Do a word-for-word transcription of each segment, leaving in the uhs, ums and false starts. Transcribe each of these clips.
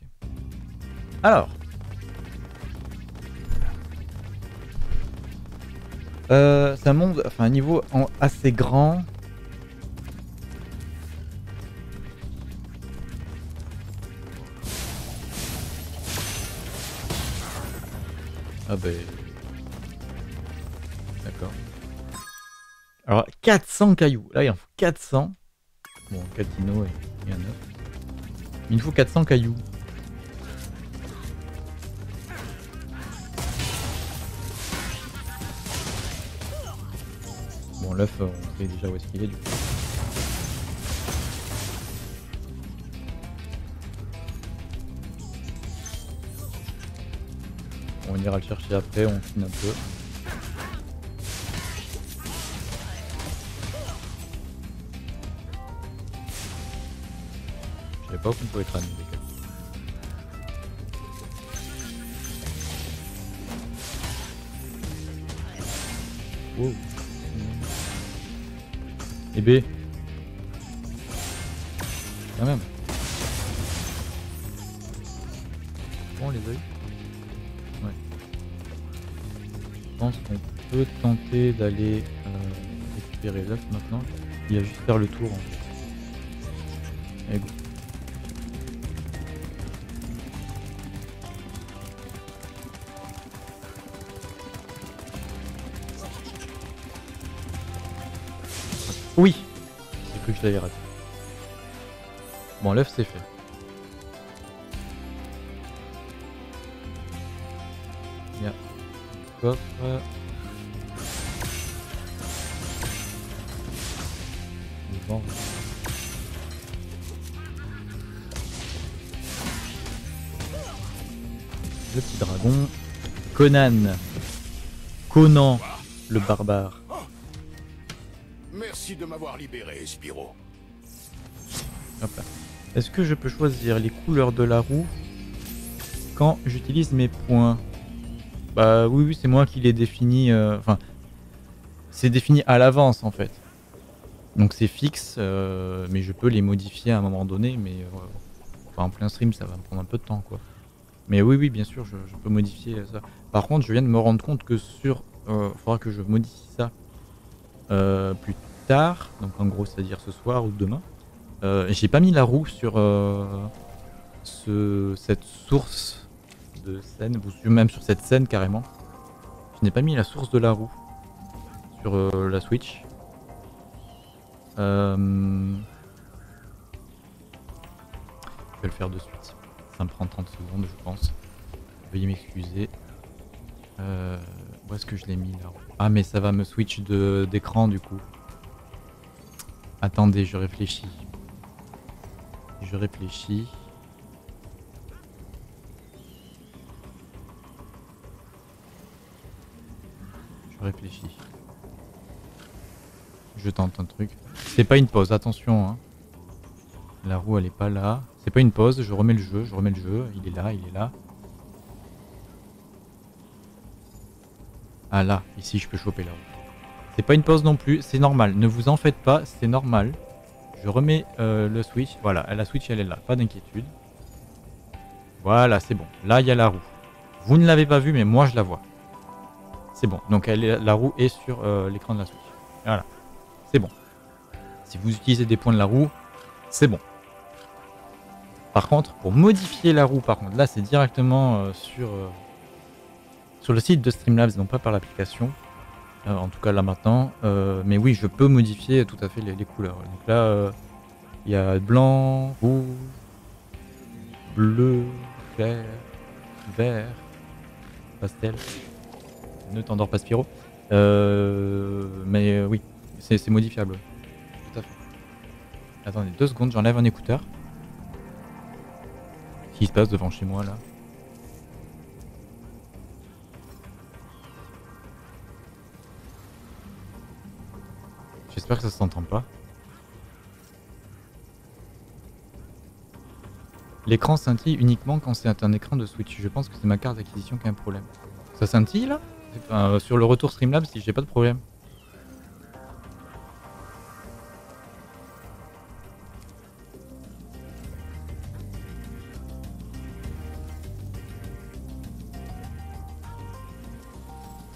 ok. Alors. Euh, c'est un monde, enfin un niveau en, assez grand. Ah ben... D'accord. Alors quatre cents cailloux. Là il en faut quatre cents. Bon, Catino et, et un autre. Il nous faut quatre cents cailloux. Bon, l'œuf, on sait déjà où est-ce qu'il est du coup. On ira le chercher après, on fine un peu. Je sais pas qu'on pouvait crâner des cas. Wow. Et B. Quand même. Bon, on les a eu. Ouais. Je pense qu'on peut tenter d'aller euh, récupérer l'œuf maintenant. Il y a juste faire le tour. Allez, go. Oui, j'ai cru que je l'avais raté. Bon, l'œuf c'est fait. Il y a le coffre. Bon. Le petit dragon. Conan. Conan, le barbare. Merci de m'avoir libéré, Spyro. Hop là. Est-ce que je peux choisir les couleurs de la roue quand j'utilise mes points? Bah oui, oui, c'est moi qui les définis. Euh, enfin, c'est défini à l'avance en fait. Donc c'est fixe, euh, mais je peux les modifier à un moment donné. Mais euh, enfin, en plein stream, ça va me prendre un peu de temps, quoi. Mais oui, oui, bien sûr, je, je peux modifier ça. Par contre, je viens de me rendre compte que sur, euh, faudra que je modifie ça. Euh, plus tard, donc en gros c'est à dire ce soir ou demain, euh, j'ai pas mis la roue sur euh, ce, cette source de scène, même sur cette scène carrément, je n'ai pas mis la source de la roue sur euh, la Switch. Euh... Je vais le faire de suite, ça me prend trente secondes je pense, veuillez m'excuser. Euh... Où est-ce que je l'ai mis là? Ah mais ça va me switch de d'écran du coup. Attendez, je réfléchis. Je réfléchis. Je réfléchis. Je tente un truc. C'est pas une pause, attention hein. La roue elle est pas là. C'est pas une pause, je remets le jeu, je remets le jeu. Il est là, il est là. Ah là, ici je peux choper la roue. C'est pas une pause non plus, c'est normal. Ne vous en faites pas, c'est normal. Je remets euh, le switch. Voilà, la switch elle est là, pas d'inquiétude. Voilà, c'est bon. Là, il y a la roue. Vous ne l'avez pas vue, mais moi je la vois. C'est bon, donc elle est, la roue est sur euh, l'écran de la Switch. Voilà, c'est bon. Si vous utilisez des points de la roue, c'est bon. Par contre, pour modifier la roue, par contre, là c'est directement euh, sur... Euh, sur le site de Streamlabs, non pas par l'application, euh, en tout cas là maintenant, euh, mais oui je peux modifier tout à fait les, les couleurs. Donc là il euh, y a blanc, rouge, bleu, clair, vert, pastel, ne t'endors pas Spyro, euh, mais euh, oui c'est modifiable, tout à fait. Attendez deux secondes, j'enlève un écouteur. Qu'est-ce qui se passe devant chez moi là? J'espère que ça s'entend pas. L'écran scintille uniquement quand c'est un écran de Switch. Je pense que c'est ma carte d'acquisition qui a un problème. Ça scintille là ? Enfin, sur le retour Streamlabs, si j'ai pas de problème.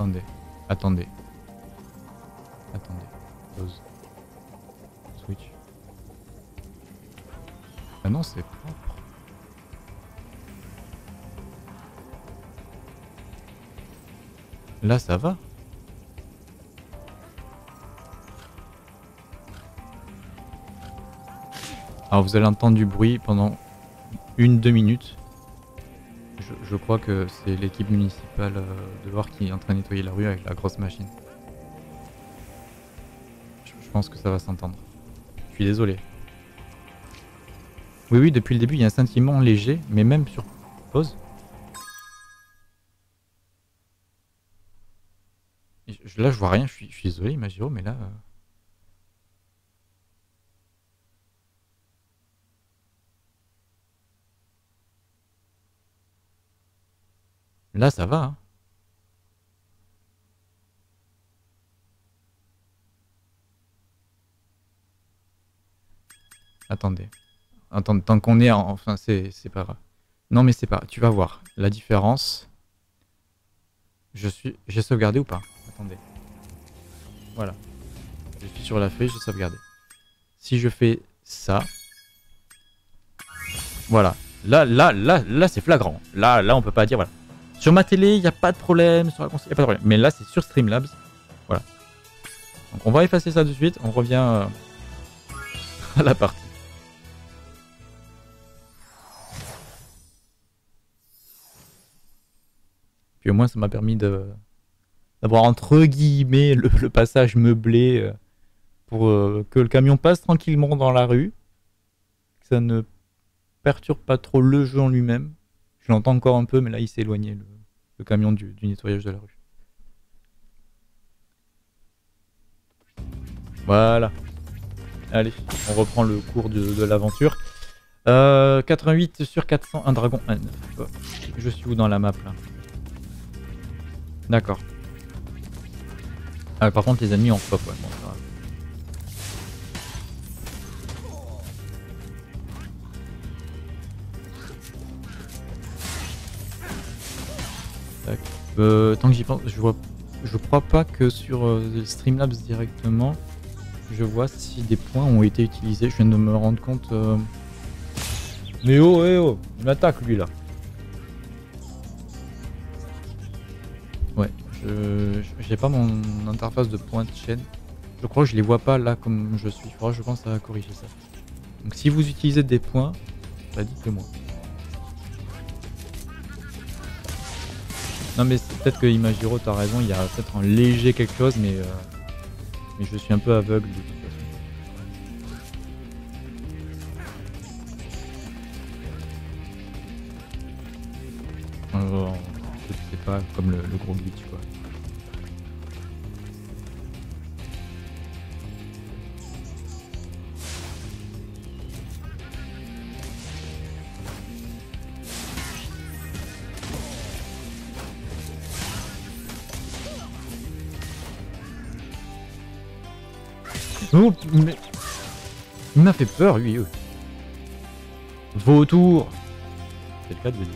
Attendez. Attendez. Attendez. Pause. Switch. Ah non, c'est propre. Là, ça va. Alors, vous allez entendre du bruit pendant une, deux minutes. Je, je crois que c'est l'équipe municipale de Loire qui est en train de nettoyer la rue avec la grosse machine. Je, je pense que ça va s'entendre. Je suis désolé. Oui, oui, depuis le début, il y a un sentiment léger, mais même sur pause. Je, là, je vois rien, je suis, je suis désolé, Imagiro, mais là... Euh... Là, ça va. Hein. Attendez. Attendez, tant qu'on est en... Enfin, c'est pas grave. Non, mais c'est pas... Tu vas voir. La différence... Je suis... J'ai sauvegardé ou pas? Attendez. Voilà. Je suis sur la feuille, j'ai sauvegardé. Si je fais ça... Voilà. Là, là, là, là, c'est flagrant. Là, là, on peut pas dire... Voilà. Sur ma télé, il n'y a pas de problème, sur la console, il n'y a pas de problème. Mais là, c'est sur Streamlabs. Voilà. Donc, on va effacer ça de suite. On revient euh, à la partie. Puis au moins, ça m'a permis de d'avoir entre guillemets le, le passage meublé euh, pour euh, que le camion passe tranquillement dans la rue. Que ça ne perturbe pas trop le jeu en lui-même. Je l'entends encore un peu, mais là, il s'est éloigné, le, le camion du, du nettoyage de la rue. Voilà. Allez, on reprend le cours de, de l'aventure. Euh, quatre-vingt-huit sur quatre cents, un dragon, un neuf. Oh, je suis où dans la map, là? D'accord. Ah, par contre, les ennemis en pop, ouais. Bon, ça va. Euh, tant que j'y pense, je vois, je crois pas que sur euh, Streamlabs directement, je vois si des points ont été utilisés. Je viens de me rendre compte. Euh... Mais oh, eh oh, il m'attaque lui là. Ouais, je, j'ai pas mon interface de points de chaîne. Je crois que je les vois pas là comme je suis. Je pense à corriger ça. Donc si vous utilisez des points, bah dites-le-moi. Non mais peut-être que Imagiro, t'as raison, il y a peut-être un léger quelque chose, mais, euh, mais je suis un peu aveugle de toute façon. Alors, c'est pas comme le, le gros glitch quoi. Oh, mais... Il m'a fait peur, lui. Oui. Vautour. C'est le cas de le dire.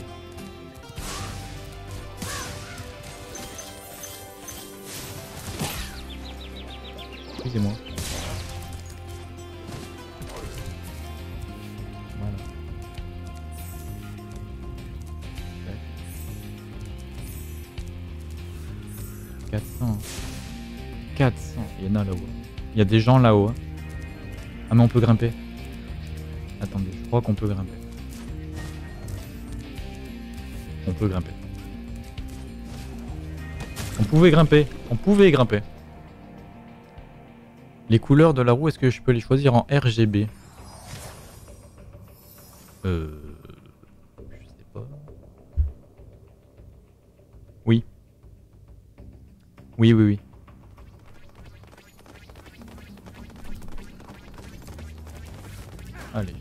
Excusez-moi. Voilà. quatre cents. quatre cents. Il y en a là-haut. Il y a des gens là-haut. Ah mais on peut grimper. Attendez, je crois qu'on peut grimper. On peut grimper. On pouvait grimper. On pouvait grimper. Les couleurs de la roue, est-ce que je peux les choisir en R G B? Euh... Je sais pas. Oui. Oui, oui, oui. Allez.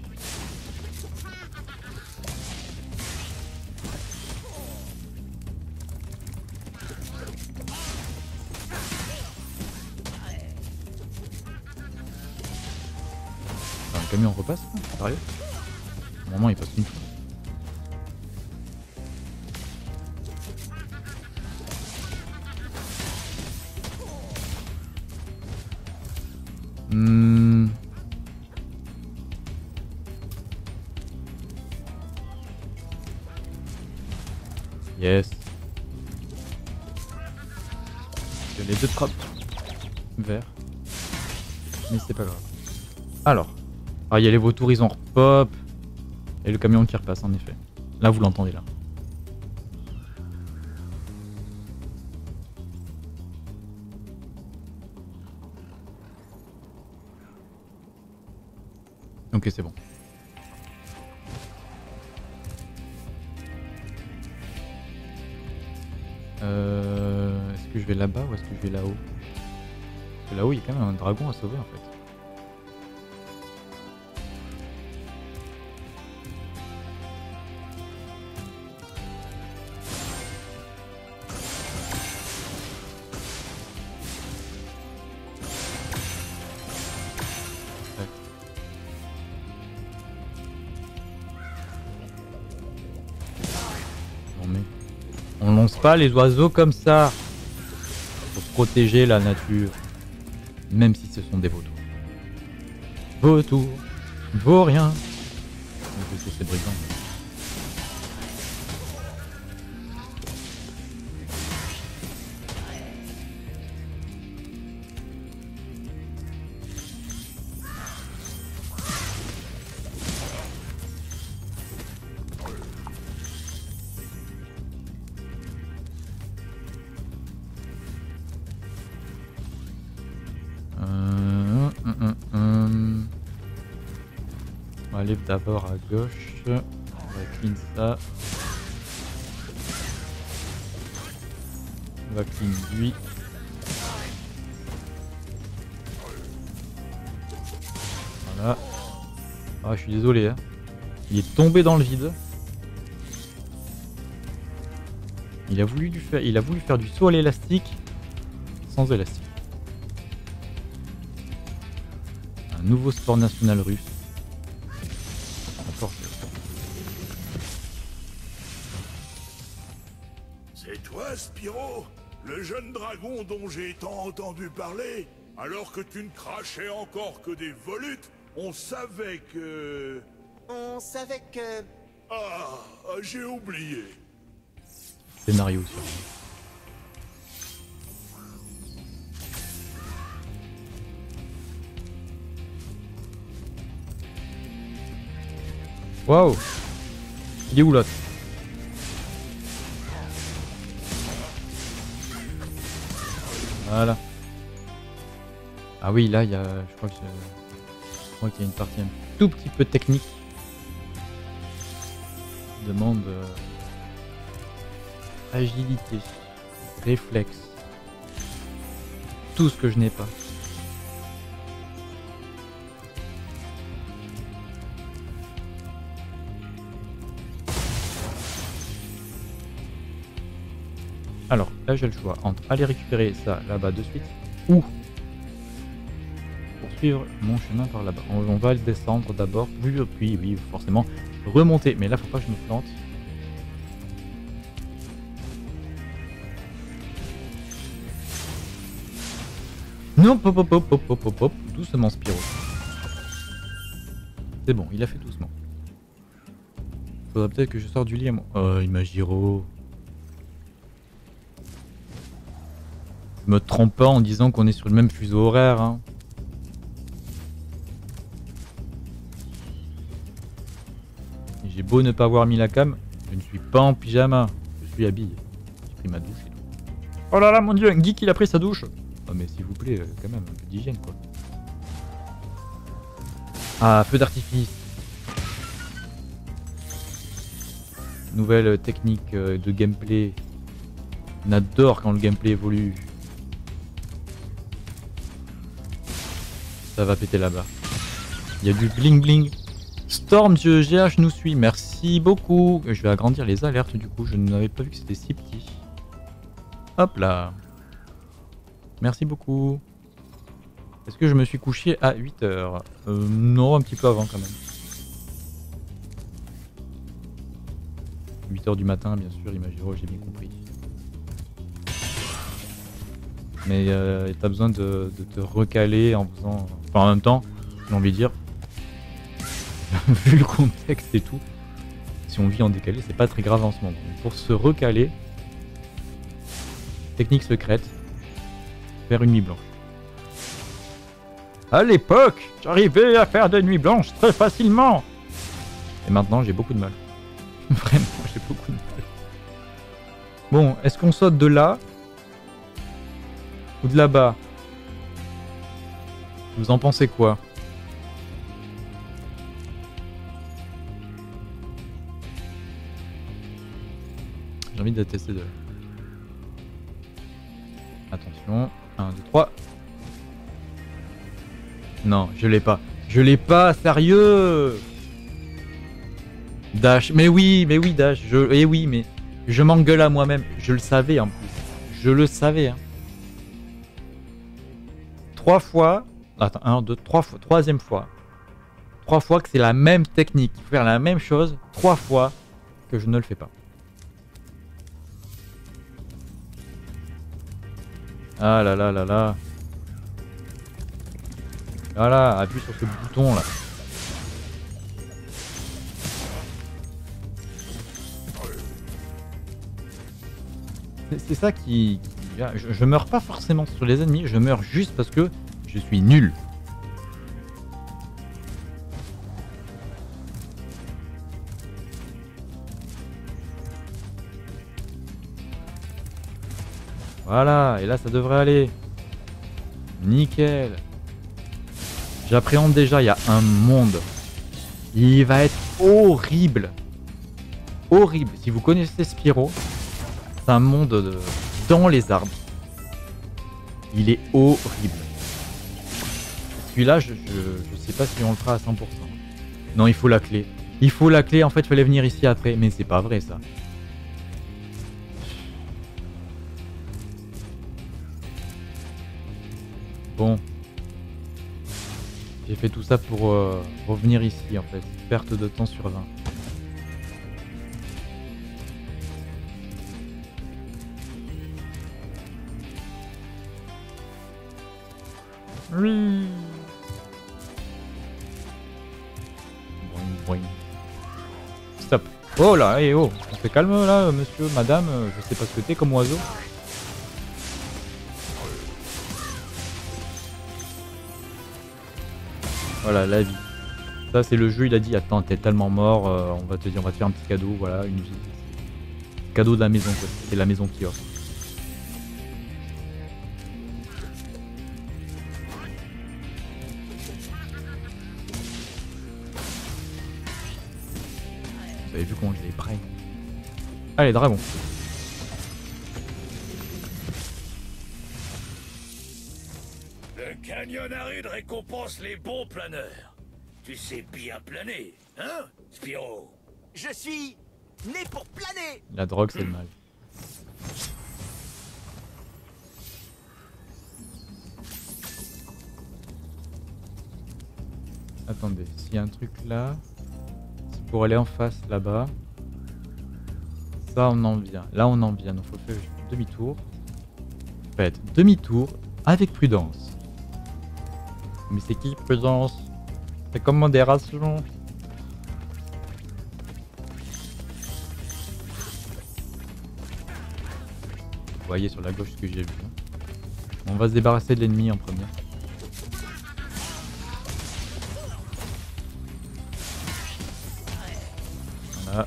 Enfin, le camion repasse, hein, sérieux? Au moment il passe une fois. Hmm. Yes. J'ai les deux trappes. Vert. Mais c'est pas grave. Alors. Ah, il y a les vautours, ils ont repop. Et le camion qui repasse, en effet. Là, vous l'entendez, là. Ok, c'est bon. Euh, est-ce que je vais là-bas ou est-ce que je vais là-haut? Là-haut, il y a quand même un dragon à sauver, en fait. Pas les oiseaux comme ça pour protéger la nature, même si ce sont des vautours. Vautours, vaut rien. Je sais, c'est brillant. D'abord à gauche, on va clean ça, on va clean lui. Voilà. Ah, je suis désolé, hein. Il est tombé dans le vide. Il a voulu du faire, il a voulu faire du saut à l'élastique sans élastique. Un nouveau sport national russe. Spyro, le jeune dragon dont j'ai tant entendu parler, alors que tu ne crachais encore que des volutes, on savait que... On savait que... Ah, j'ai oublié. Scénario sur... Waouh. Il est où l'autre? Voilà. Ah oui, là, il y a, je crois qu'il je... qu y a une partie un tout petit peu technique. Demande euh... agilité, réflexe, tout ce que je n'ai pas. Alors, là j'ai le choix entre aller récupérer ça là-bas de suite ou poursuivre mon chemin par là-bas. On, on va le descendre d'abord, puis, puis oui, forcément remonter. Mais là, faut pas que je me plante. Non, pop, pop, pop, pop, pop, pop, doucement Spyro. C'est bon, il a fait doucement. Faudra peut-être que je sorte du lit à moi. Oh, Imagiro. Me trompe pas en disant qu'on est sur le même fuseau horaire. Hein. J'ai beau ne pas avoir mis la cam, je ne suis pas en pyjama. Je suis habillé. J'ai pris ma douche et tout. Oh là là, mon dieu, un geek il a pris sa douche. Oh mais s'il vous plaît, quand même, un peu d'hygiène quoi. Ah, feu d'artifice. Nouvelle technique de gameplay. On adore quand le gameplay évolue. Ça va péter là-bas. Il y a du bling bling. Storm_GH nous suit. Merci beaucoup. Je vais agrandir les alertes du coup. Je n'avais pas vu que c'était si petit. Hop là. Merci beaucoup. Est-ce que je me suis couché à huit heures? euh, Non, un petit peu avant quand même. huit heures du matin, bien sûr. Imagiro, j'ai bien compris. mais euh, t'as besoin de, de te recaler en faisant... Enfin, en même temps, j'ai envie de dire, vu le contexte et tout, si on vit en décalé, c'est pas très grave en ce moment. Donc, pour se recaler, technique secrète, faire une nuit blanche. À l'époque, j'arrivais à faire des nuits blanches très facilement. Et maintenant, j'ai beaucoup de mal. Vraiment, j'ai beaucoup de mal. Bon, est-ce qu'on saute de là ou de là-bas? Vous en pensez quoi? J'ai envie de tester de là. Attention, un, deux, trois. Non, je l'ai pas. Je l'ai pas, sérieux. Dash, mais oui, mais oui, Dash. Je, eh oui, mais je m'engueule à moi-même. Je le savais en plus. Je le savais. Hein. Trois fois. Attends, un, deux, trois fois. Troisième fois. Trois fois que c'est la même technique. Il faut faire la même chose. Trois fois que je ne le fais pas. Ah là là là là. Voilà, appuie sur ce bouton là. C'est ça qui... Je, je meurs pas forcément sur les ennemis, je meurs juste parce que je suis nul. Voilà, et là ça devrait aller. Nickel. J'appréhende déjà, il y a un monde. Il va être horrible. Horrible. Si vous connaissez Spyro, c'est un monde de... dans les arbres. Il est horrible. Celui-là, je, je, je sais pas si on le fera à cent pour cent. Non, il faut la clé. Il faut la clé, en fait, il fallait venir ici après. Mais c'est pas vrai, ça. Bon. J'ai fait tout ça pour euh, revenir ici en fait. Perte de temps sur vingt. Oui. Boing, boing. Stop. Oh là, et oh, on se calme là, monsieur, madame, je sais pas ce que t'es comme oiseau. Voilà, la vie. Ça, c'est le jeu, il a dit, attends, t'es tellement mort, euh, on va te dire, on va te faire un petit cadeau, voilà, une visite. Cadeau de la maison, quoi. C'est la maison qui offre. Vous avez vu comment je l'ai prêt. Allez, dragon. Canyon Aride récompense les bons planeurs. Tu sais bien planer, hein, Spyro? Je suis né pour planer. La drogue, c'est le mal. Attendez, s'il y a un truc là, c'est pour aller en face, là-bas. Ça, on en vient. Là, on en vient. Donc, faut faire demi-tour. Faites demi-tour avec prudence. Mais c'est qui, prudence? C'est comme modération. Vous voyez sur la gauche ce que j'ai vu. On va se débarrasser de l'ennemi en premier. Voilà.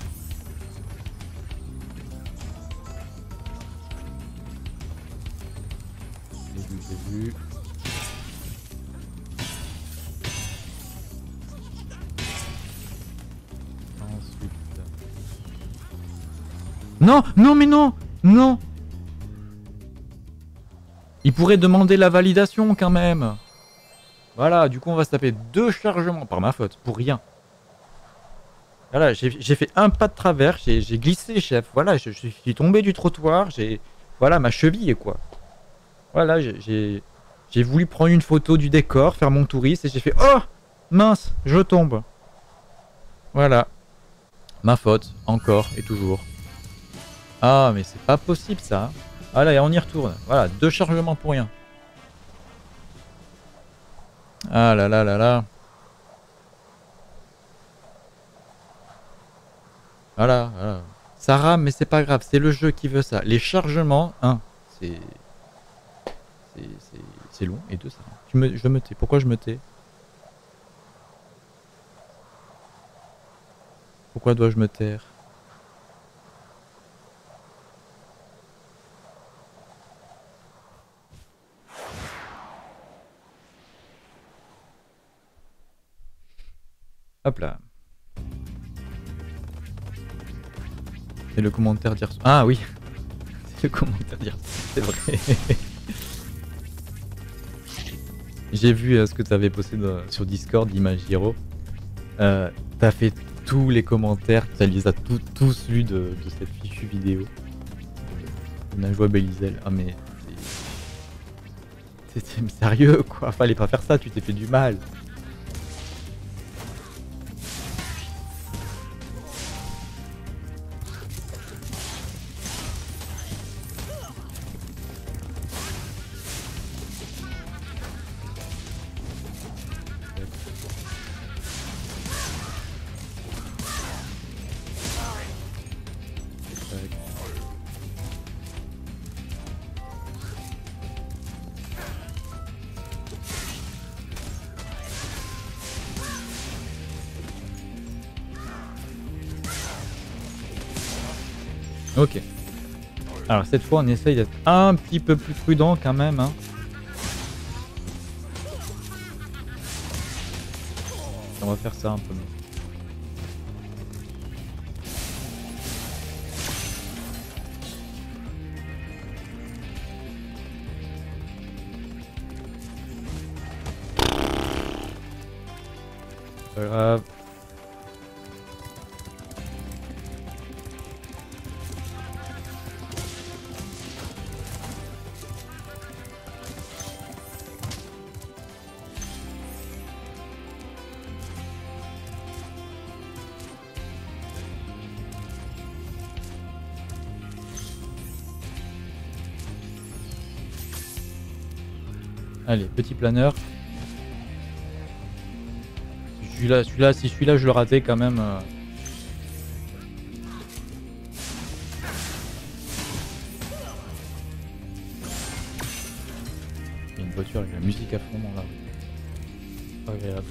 J'ai vu, j'ai vu. Non, non, mais non, non. Il pourrait demander la validation quand même. Voilà, du coup on va se taper deux chargements par ma faute, pour rien. Voilà, j'ai fait un pas de travers, j'ai glissé, chef. Voilà, je, je suis tombé du trottoir, j'ai... Voilà, ma cheville, quoi. Voilà, j'ai voulu prendre une photo du décor, faire mon touriste, et j'ai fait... Oh, mince, je tombe. Voilà. Ma faute, encore et toujours. Ah mais c'est pas possible ça. Ah là et on y retourne. Voilà, deux chargements pour rien. Ah là là là là. Voilà, voilà. Ça rame, mais c'est pas grave, c'est le jeu qui veut ça. Les chargements, un, c'est c'est long, et deux, ça rame. Je me, je me tais. Pourquoi je me tais? Pourquoi dois-je me taire? Hop là. C'est le commentaire d'hier soir. Ah oui. C'est le commentaire d'hier soir, c'est vrai. J'ai vu euh, ce que tu avais posté dans, sur Discord, Imagiro. Euh, T'as fait tous les commentaires, tu les as tout, tous lus de, de cette fichue vidéo. On a joué à Belizel. Ah mais... C'était sérieux quoi, fallait pas faire ça, tu t'es fait du mal. Ok. Alors cette fois on essaye d'être un petit peu plus prudent quand même. Hein. On va faire ça un peu mieux. Pas grave. Allez, petit planeur. Celui-là, celui-là, si celui-là je le ratais quand même. Euh... Il y a une voiture avec la musique à fond dans la rue. Pas agréable.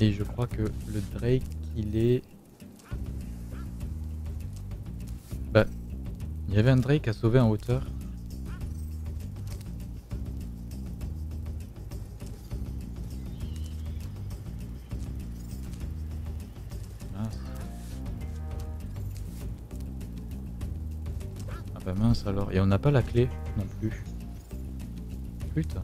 Et je crois que le Drake il est. Bah. Il y avait un Drake à sauver en hauteur. Alors, et on n'a pas la clé non plus. Putain.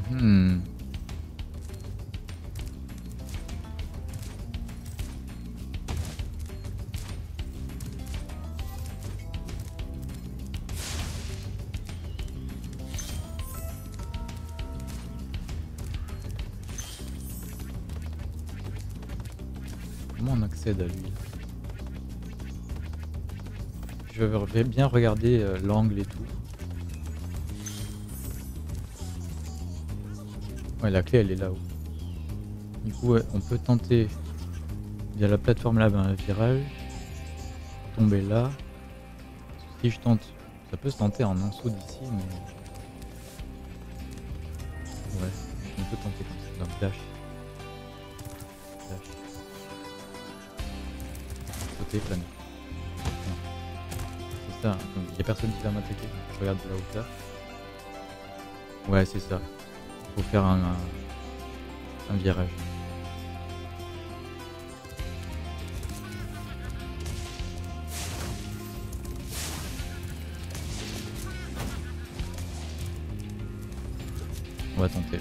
Mm-hmm. À lui. Je vais bien regarder l'angle et tout. Ouais, la clé elle est là-haut. Du coup, on peut tenter via la plateforme là-bas un virage, tomber là. Si je tente, ça peut se tenter en un saut d'ici, mais ouais, on peut tenter comme ça. Donc, dash. Dash. C'est ça, il n'y a personne qui va m'attaquer. Je regarde de la hauteur. Ouais, c'est ça. Faut faire un, un, un virage. On va tenter.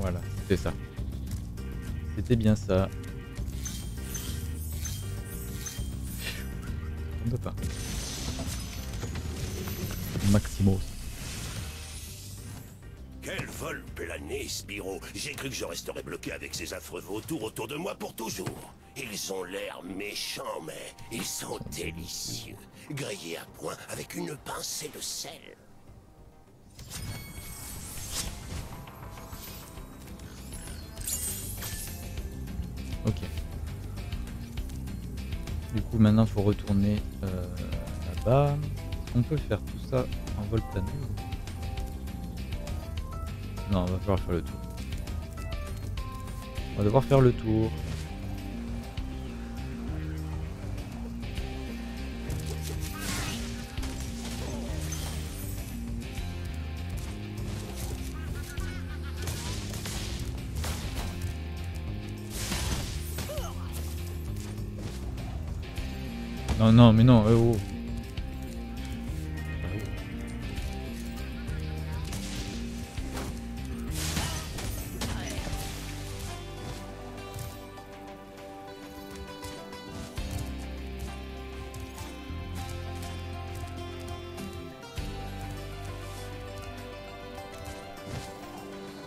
Voilà, c'était ça. C'était bien ça. On peut pas. Maximos. Quel vol plané, Spyro. J'ai cru que je resterais bloqué avec ces affreux vautours autour de moi pour toujours. Ils ont l'air méchants, mais ils sont délicieux. Grillés à point avec une pincée de sel. Ok. Du coup, maintenant, il faut retourner euh, là-bas. On peut faire tout ça en vol plané. Non, on va falloir faire le tour. On va devoir faire le tour. Non, non, mais non, oh, oh.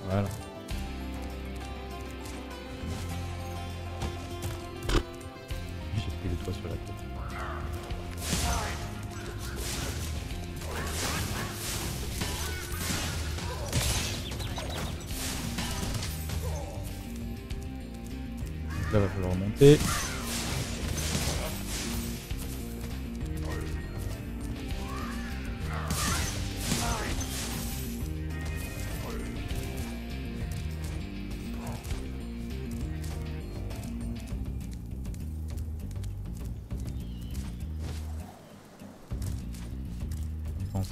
Voilà. J'ai pris le toit sur la tête. Là, va falloir monter.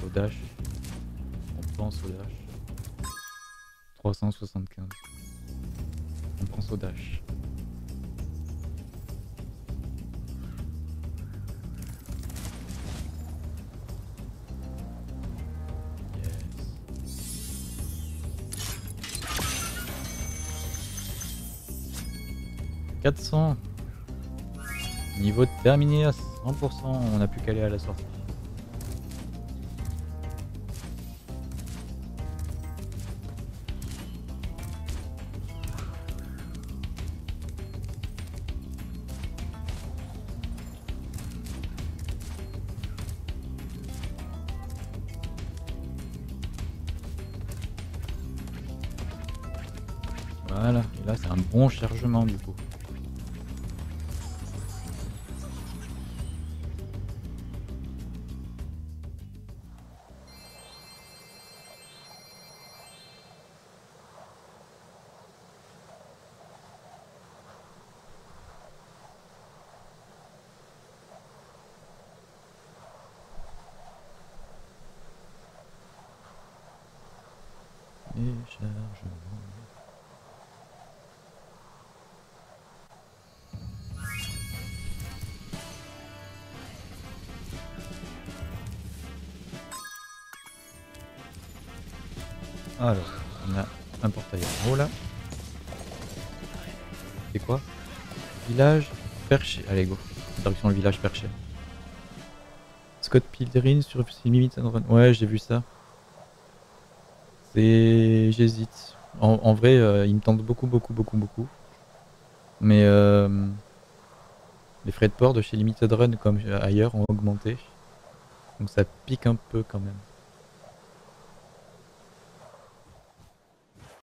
Au dash, on pense au dash, trois cent soixante-quinze, on pense au dash. Yes. quatre cents, niveau terminé à cent pour cent, on n'a plus qu'à aller à la sortie. Voilà, et là c'est un bon chargement du coup. Et chargement. Alors, on a un portail en haut là. C'est quoi? Village perché. Allez, go. Direction le village perché. Scott Pilgrim sur Limited Run. Ouais, j'ai vu ça. C'est. J'hésite. En, en vrai, euh, il me tente beaucoup, beaucoup, beaucoup, beaucoup. Mais euh, les frais de port de chez Limited Run, comme ailleurs, ont augmenté. Donc ça pique un peu quand même.